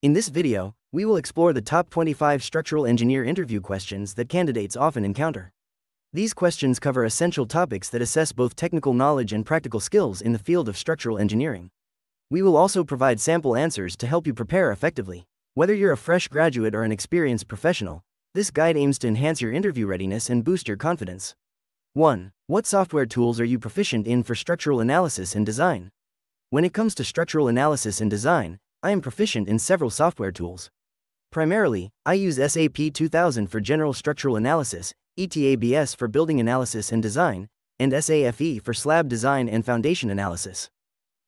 In this video, we will explore the top 25 structural engineer interview questions that candidates often encounter. These questions cover essential topics that assess both technical knowledge and practical skills in the field of structural engineering. We will also provide sample answers to help you prepare effectively. Whether you're a fresh graduate or an experienced professional, this guide aims to enhance your interview readiness and boost your confidence. 1. What software tools are you proficient in for structural analysis and design? When it comes to structural analysis and design, I am proficient in several software tools. Primarily, I use SAP 2000 for general structural analysis, ETABS for building analysis and design, and SAFE for slab design and foundation analysis.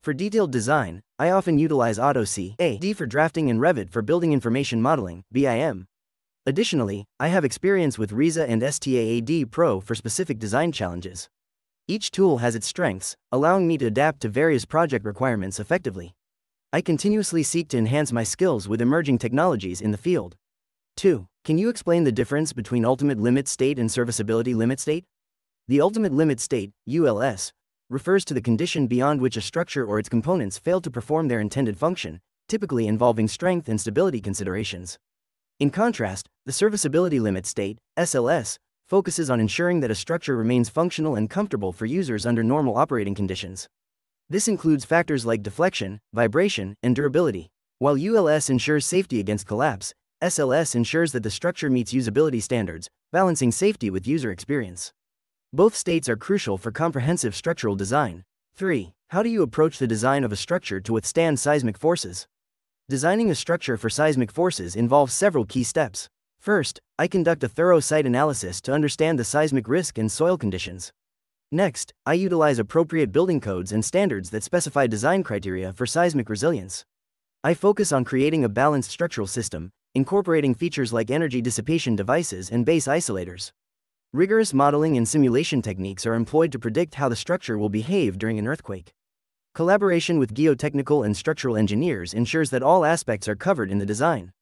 For detailed design, I often utilize AutoCAD for drafting and Revit for building information modeling, BIM. Additionally, I have experience with RISA and STAAD Pro for specific design challenges. Each tool has its strengths, allowing me to adapt to various project requirements effectively. I continuously seek to enhance my skills with emerging technologies in the field. 2. Can you explain the difference between Ultimate Limit State and Serviceability Limit State? The Ultimate Limit State, ULS, refers to the condition beyond which a structure or its components fail to perform their intended function, typically involving strength and stability considerations. In contrast, the Serviceability Limit State, SLS, focuses on ensuring that a structure remains functional and comfortable for users under normal operating conditions. This includes factors like deflection, vibration, and durability. While ULS ensures safety against collapse, SLS ensures that the structure meets usability standards, balancing safety with user experience. Both states are crucial for comprehensive structural design. 3. How do you approach the design of a structure to withstand seismic forces? Designing a structure for seismic forces involves several key steps. First, I conduct a thorough site analysis to understand the seismic risk and soil conditions. Next, I utilize appropriate building codes and standards that specify design criteria for seismic resilience. I focus on creating a balanced structural system, incorporating features like energy dissipation devices and base isolators. Rigorous modeling and simulation techniques are employed to predict how the structure will behave during an earthquake. Collaboration with geotechnical and structural engineers ensures that all aspects are covered in the design.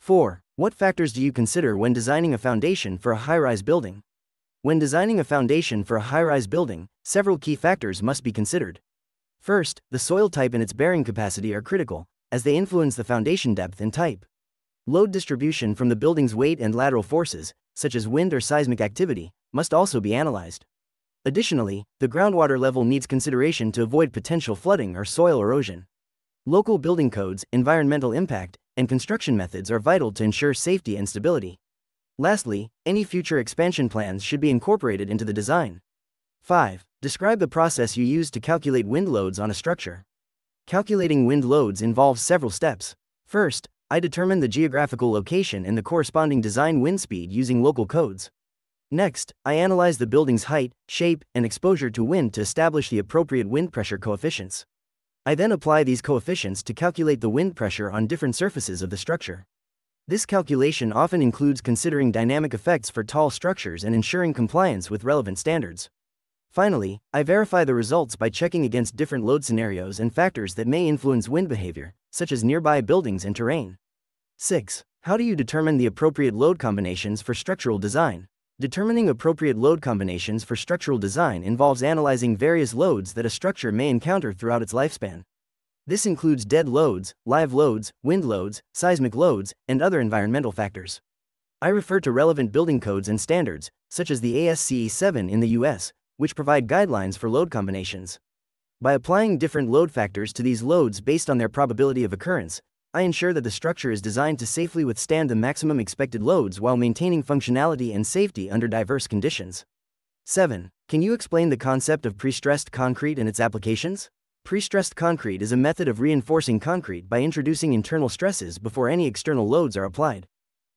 4. What factors do you consider when designing a foundation for a high-rise building? When designing a foundation for a high-rise building, several key factors must be considered. First, the soil type and its bearing capacity are critical, as they influence the foundation depth and type. Load distribution from the building's weight and lateral forces, such as wind or seismic activity, must also be analyzed. Additionally, the groundwater level needs consideration to avoid potential flooding or soil erosion. Local building codes, environmental impact, and construction methods are vital to ensure safety and stability. Lastly, any future expansion plans should be incorporated into the design. 5. Describe the process you use to calculate wind loads on a structure. Calculating wind loads involves several steps. First, I determine the geographical location and the corresponding design wind speed using local codes. Next, I analyze the building's height, shape, and exposure to wind to establish the appropriate wind pressure coefficients. I then apply these coefficients to calculate the wind pressure on different surfaces of the structure. This calculation often includes considering dynamic effects for tall structures and ensuring compliance with relevant standards. Finally, I verify the results by checking against different load scenarios and factors that may influence wind behavior, such as nearby buildings and terrain. 6. How do you determine the appropriate load combinations for structural design? Determining appropriate load combinations for structural design involves analyzing various loads that a structure may encounter throughout its lifespan. This includes dead loads, live loads, wind loads, seismic loads, and other environmental factors. I refer to relevant building codes and standards, such as the ASCE 7 in the US, which provide guidelines for load combinations. By applying different load factors to these loads based on their probability of occurrence, I ensure that the structure is designed to safely withstand the maximum expected loads while maintaining functionality and safety under diverse conditions. 7. Can you explain the concept of prestressed concrete and its applications? Prestressed concrete is a method of reinforcing concrete by introducing internal stresses before any external loads are applied.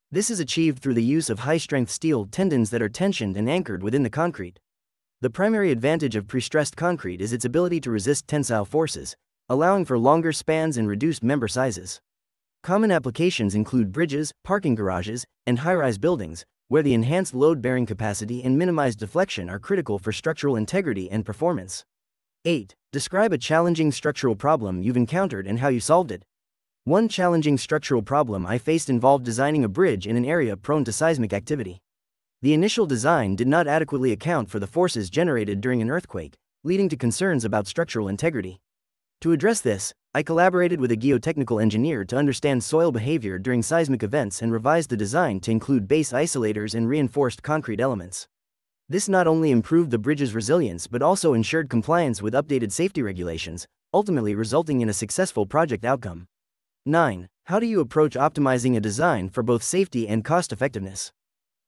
This is achieved through the use of high-strength steel tendons that are tensioned and anchored within the concrete. The primary advantage of prestressed concrete is its ability to resist tensile forces, allowing for longer spans and reduced member sizes. Common applications include bridges, parking garages, and high-rise buildings, where the enhanced load-bearing capacity and minimized deflection are critical for structural integrity and performance. 8. Describe a challenging structural problem you've encountered and how you solved it. One challenging structural problem I faced involved designing a bridge in an area prone to seismic activity. The initial design did not adequately account for the forces generated during an earthquake, leading to concerns about structural integrity. To address this, I collaborated with a geotechnical engineer to understand soil behavior during seismic events and revised the design to include base isolators and reinforced concrete elements. This not only improved the bridge's resilience but also ensured compliance with updated safety regulations, ultimately resulting in a successful project outcome. 9. How do you approach optimizing a design for both safety and cost-effectiveness?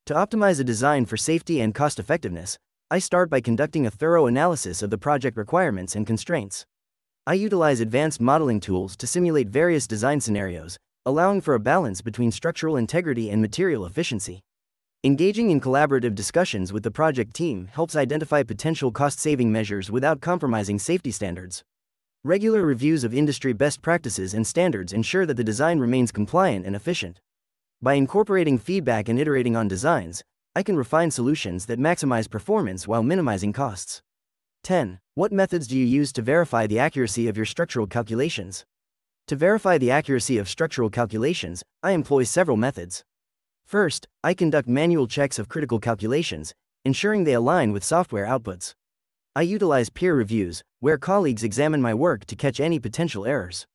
To optimize a design for safety and cost-effectiveness, I start by conducting a thorough analysis of the project requirements and constraints. I utilize advanced modeling tools to simulate various design scenarios, allowing for a balance between structural integrity and material efficiency. Engaging in collaborative discussions with the project team helps identify potential cost-saving measures without compromising safety standards. Regular reviews of industry best practices and standards ensure that the design remains compliant and efficient. By incorporating feedback and iterating on designs, I can refine solutions that maximize performance while minimizing costs. 10. What methods do you use to verify the accuracy of your structural calculations? To verify the accuracy of structural calculations, I employ several methods. First, I conduct manual checks of critical calculations, ensuring they align with software outputs. I utilize peer reviews, where colleagues examine my work to catch any potential errors.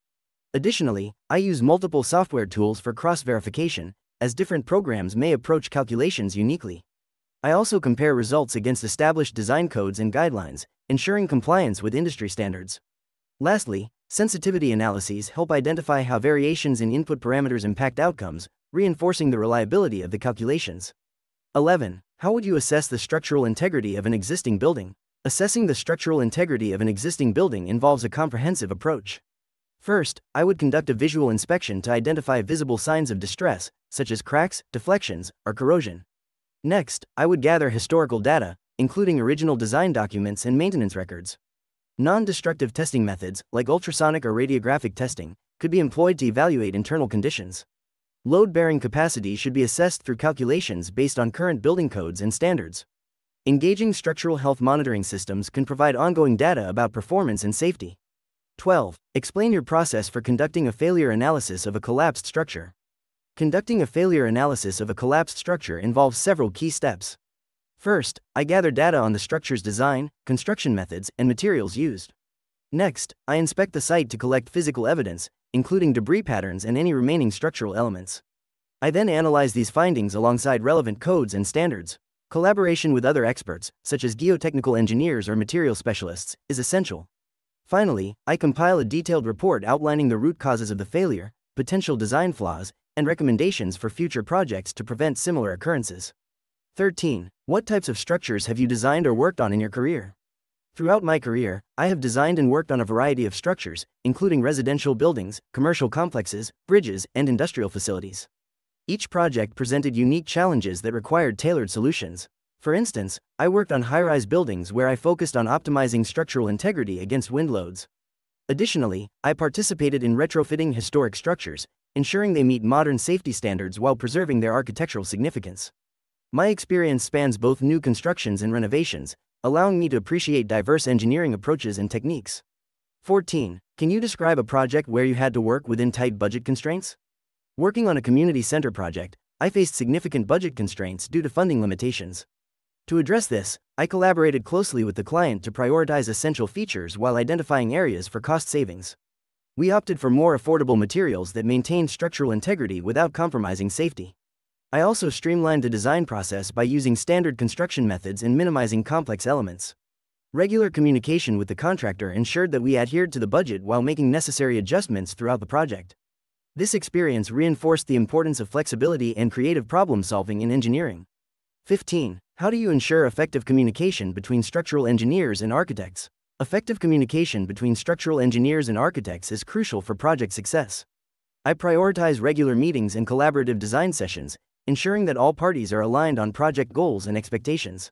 Additionally, I use multiple software tools for cross-verification, as different programs may approach calculations uniquely. I also compare results against established design codes and guidelines, ensuring compliance with industry standards. Lastly, sensitivity analyses help identify how variations in input parameters impact outcomes, reinforcing the reliability of the calculations. 11. How would you assess the structural integrity of an existing building? Assessing the structural integrity of an existing building involves a comprehensive approach. First, I would conduct a visual inspection to identify visible signs of distress, such as cracks, deflections, or corrosion. Next, I would gather historical data, including original design documents and maintenance records. Non-destructive testing methods, like ultrasonic or radiographic testing, could be employed to evaluate internal conditions. Load-bearing capacity should be assessed through calculations based on current building codes and standards. Engaging structural health monitoring systems can provide ongoing data about performance and safety. 12. Explain your process for conducting a failure analysis of a collapsed structure. Conducting a failure analysis of a collapsed structure involves several key steps. First, I gather data on the structure's design, construction methods, and materials used. Next, I inspect the site to collect physical evidence, including debris patterns and any remaining structural elements. I then analyze these findings alongside relevant codes and standards. Collaboration with other experts, such as geotechnical engineers or material specialists, is essential. Finally, I compile a detailed report outlining the root causes of the failure, potential design flaws, and recommendations for future projects to prevent similar occurrences. 13. What types of structures have you designed or worked on in your career? Throughout my career, I have designed and worked on a variety of structures, including residential buildings, commercial complexes, bridges, and industrial facilities. Each project presented unique challenges that required tailored solutions. For instance, I worked on high-rise buildings where I focused on optimizing structural integrity against wind loads. Additionally, I participated in retrofitting historic structures, ensuring they meet modern safety standards while preserving their architectural significance. My experience spans both new constructions and renovations, allowing me to appreciate diverse engineering approaches and techniques. 14. Can you describe a project where you had to work within tight budget constraints? Working on a community center project, I faced significant budget constraints due to funding limitations. To address this, I collaborated closely with the client to prioritize essential features while identifying areas for cost savings. We opted for more affordable materials that maintained structural integrity without compromising safety. I also streamlined the design process by using standard construction methods and minimizing complex elements. Regular communication with the contractor ensured that we adhered to the budget while making necessary adjustments throughout the project. This experience reinforced the importance of flexibility and creative problem-solving in engineering. 15. How do you ensure effective communication between structural engineers and architects? Effective communication between structural engineers and architects is crucial for project success. I prioritize regular meetings and collaborative design sessions, ensuring that all parties are aligned on project goals and expectations.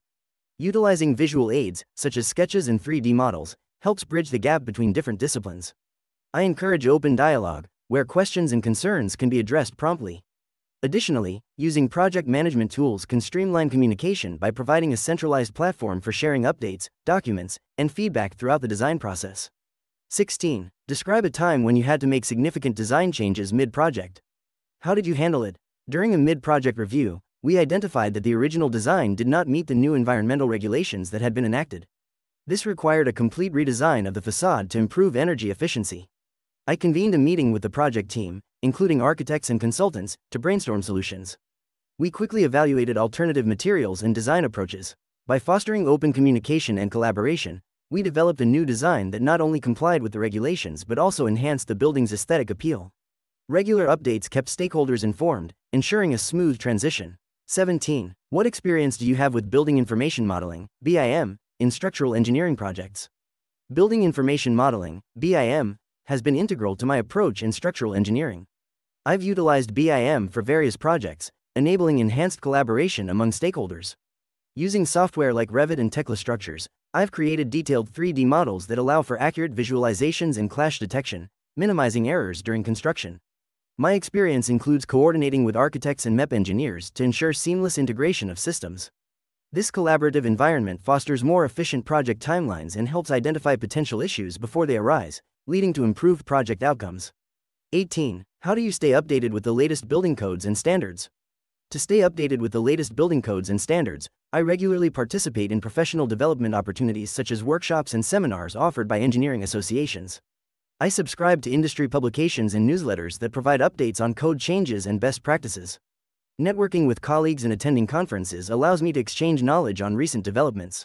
Utilizing visual aids, such as sketches and 3D models, helps bridge the gap between different disciplines. I encourage open dialogue, where questions and concerns can be addressed promptly. Additionally, using project management tools can streamline communication by providing a centralized platform for sharing updates, documents, and feedback throughout the design process. 16. Describe a time when you had to make significant design changes mid-project. How did you handle it? During a mid-project review, we identified that the original design did not meet the new environmental regulations that had been enacted. This required a complete redesign of the facade to improve energy efficiency. I convened a meeting with the project team, including architects and consultants, to brainstorm solutions. We quickly evaluated alternative materials and design approaches. By fostering open communication and collaboration, we developed a new design that not only complied with the regulations but also enhanced the building's aesthetic appeal. Regular updates kept stakeholders informed, ensuring a smooth transition. 17. What experience do you have with building information modeling, BIM, in structural engineering projects? Building information modeling, BIM, has been integral to my approach in structural engineering. I've utilized BIM for various projects, enabling enhanced collaboration among stakeholders. Using software like Revit and Tekla Structures, I've created detailed 3D models that allow for accurate visualizations and clash detection, minimizing errors during construction. My experience includes coordinating with architects and MEP engineers to ensure seamless integration of systems. This collaborative environment fosters more efficient project timelines and helps identify potential issues before they arise, leading to improved project outcomes. 18. How do you stay updated with the latest building codes and standards? To stay updated with the latest building codes and standards, I regularly participate in professional development opportunities such as workshops and seminars offered by engineering associations. I subscribe to industry publications and newsletters that provide updates on code changes and best practices. Networking with colleagues and attending conferences allows me to exchange knowledge on recent developments.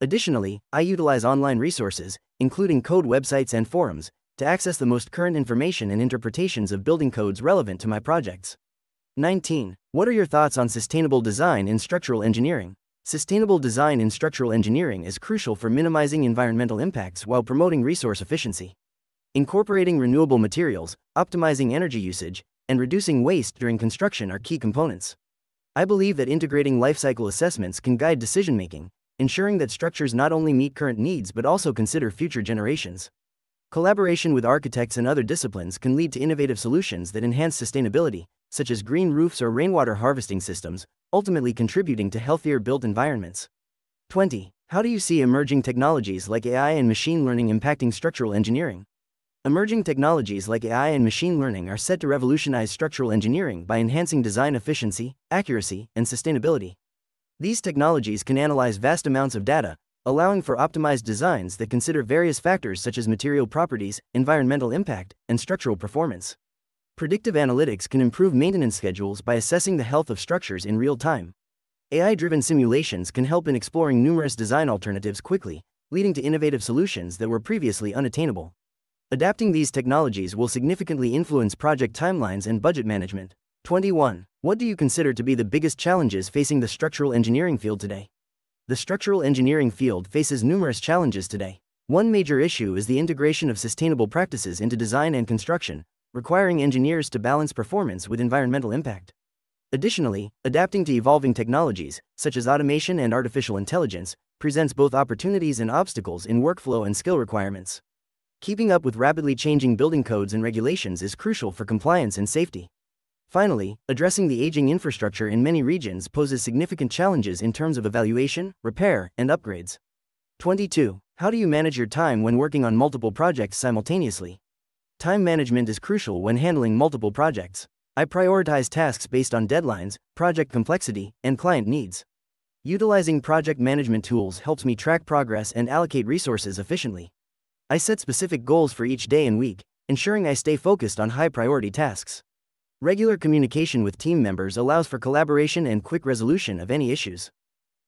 Additionally, I utilize online resources, including code websites and forums, to access the most current information and interpretations of building codes relevant to my projects. 19. What are your thoughts on sustainable design in structural engineering? Sustainable design in structural engineering is crucial for minimizing environmental impacts while promoting resource efficiency. Incorporating renewable materials, optimizing energy usage, and reducing waste during construction are key components. I believe that integrating lifecycle assessments can guide decision-making, ensuring that structures not only meet current needs but also consider future generations. Collaboration with architects and other disciplines can lead to innovative solutions that enhance sustainability, such as green roofs or rainwater harvesting systems, ultimately contributing to healthier built environments. 20. How do you see emerging technologies like AI and machine learning impacting structural engineering? Emerging technologies like AI and machine learning are set to revolutionize structural engineering by enhancing design efficiency, accuracy, and sustainability. These technologies can analyze vast amounts of data, allowing for optimized designs that consider various factors such as material properties, environmental impact, and structural performance. Predictive analytics can improve maintenance schedules by assessing the health of structures in real time. AI-driven simulations can help in exploring numerous design alternatives quickly, leading to innovative solutions that were previously unattainable. Adapting these technologies will significantly influence project timelines and budget management. 21. What do you consider to be the biggest challenges facing the structural engineering field today? The structural engineering field faces numerous challenges today. One major issue is the integration of sustainable practices into design and construction, requiring engineers to balance performance with environmental impact. Additionally, adapting to evolving technologies, such as automation and artificial intelligence, presents both opportunities and obstacles in workflow and skill requirements. Keeping up with rapidly changing building codes and regulations is crucial for compliance and safety. Finally, addressing the aging infrastructure in many regions poses significant challenges in terms of evaluation, repair, and upgrades. 22. How do you manage your time when working on multiple projects simultaneously? Time management is crucial when handling multiple projects. I prioritize tasks based on deadlines, project complexity, and client needs. Utilizing project management tools helps me track progress and allocate resources efficiently. I set specific goals for each day and week, ensuring I stay focused on high-priority tasks. Regular communication with team members allows for collaboration and quick resolution of any issues.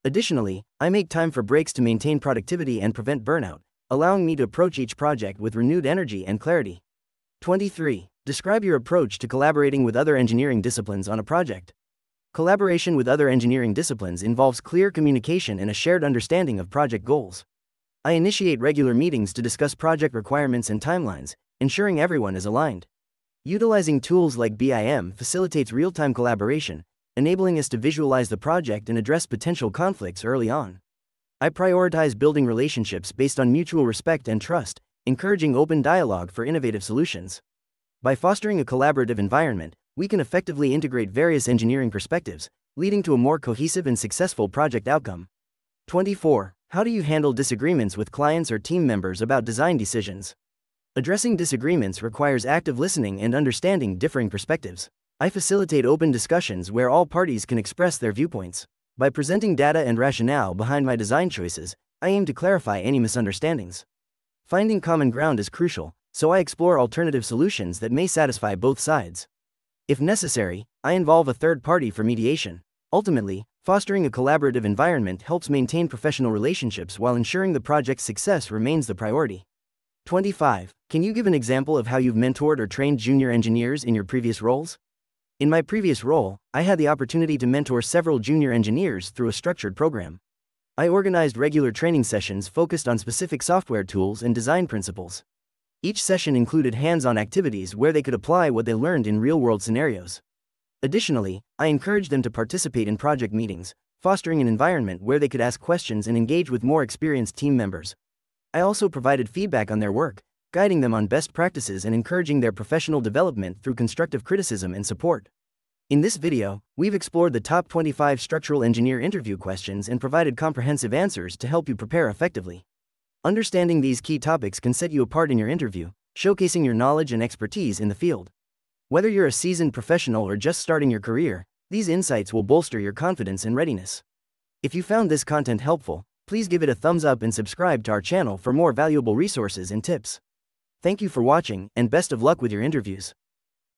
Additionally, I make time for breaks to maintain productivity and prevent burnout, allowing me to approach each project with renewed energy and clarity. 23. Describe your approach to collaborating with other engineering disciplines on a project. Collaboration with other engineering disciplines involves clear communication and a shared understanding of project goals. I initiate regular meetings to discuss project requirements and timelines, ensuring everyone is aligned. Utilizing tools like BIM facilitates real-time collaboration, enabling us to visualize the project and address potential conflicts early on. I prioritize building relationships based on mutual respect and trust, encouraging open dialogue for innovative solutions. By fostering a collaborative environment, we can effectively integrate various engineering perspectives, leading to a more cohesive and successful project outcome. 24. How do you handle disagreements with clients or team members about design decisions? Addressing disagreements requires active listening and understanding differing perspectives. I facilitate open discussions where all parties can express their viewpoints. By presenting data and rationale behind my design choices, I aim to clarify any misunderstandings. Finding common ground is crucial, so I explore alternative solutions that may satisfy both sides. If necessary, I involve a third party for mediation. Ultimately, fostering a collaborative environment helps maintain professional relationships while ensuring the project's success remains the priority. 25. Can you give an example of how you've mentored or trained junior engineers in your previous roles? In my previous role, I had the opportunity to mentor several junior engineers through a structured program. I organized regular training sessions focused on specific software tools and design principles. Each session included hands-on activities where they could apply what they learned in real-world scenarios. Additionally, I encouraged them to participate in project meetings, fostering an environment where they could ask questions and engage with more experienced team members. I also provided feedback on their work, guiding them on best practices and encouraging their professional development through constructive criticism and support. In this video, we've explored the top 25 structural engineer interview questions and provided comprehensive answers to help you prepare effectively. Understanding these key topics can set you apart in your interview, showcasing your knowledge and expertise in the field. Whether you're a seasoned professional or just starting your career, these insights will bolster your confidence and readiness. If you found this content helpful, please give it a thumbs up and subscribe to our channel for more valuable resources and tips. Thank you for watching, and best of luck with your interviews.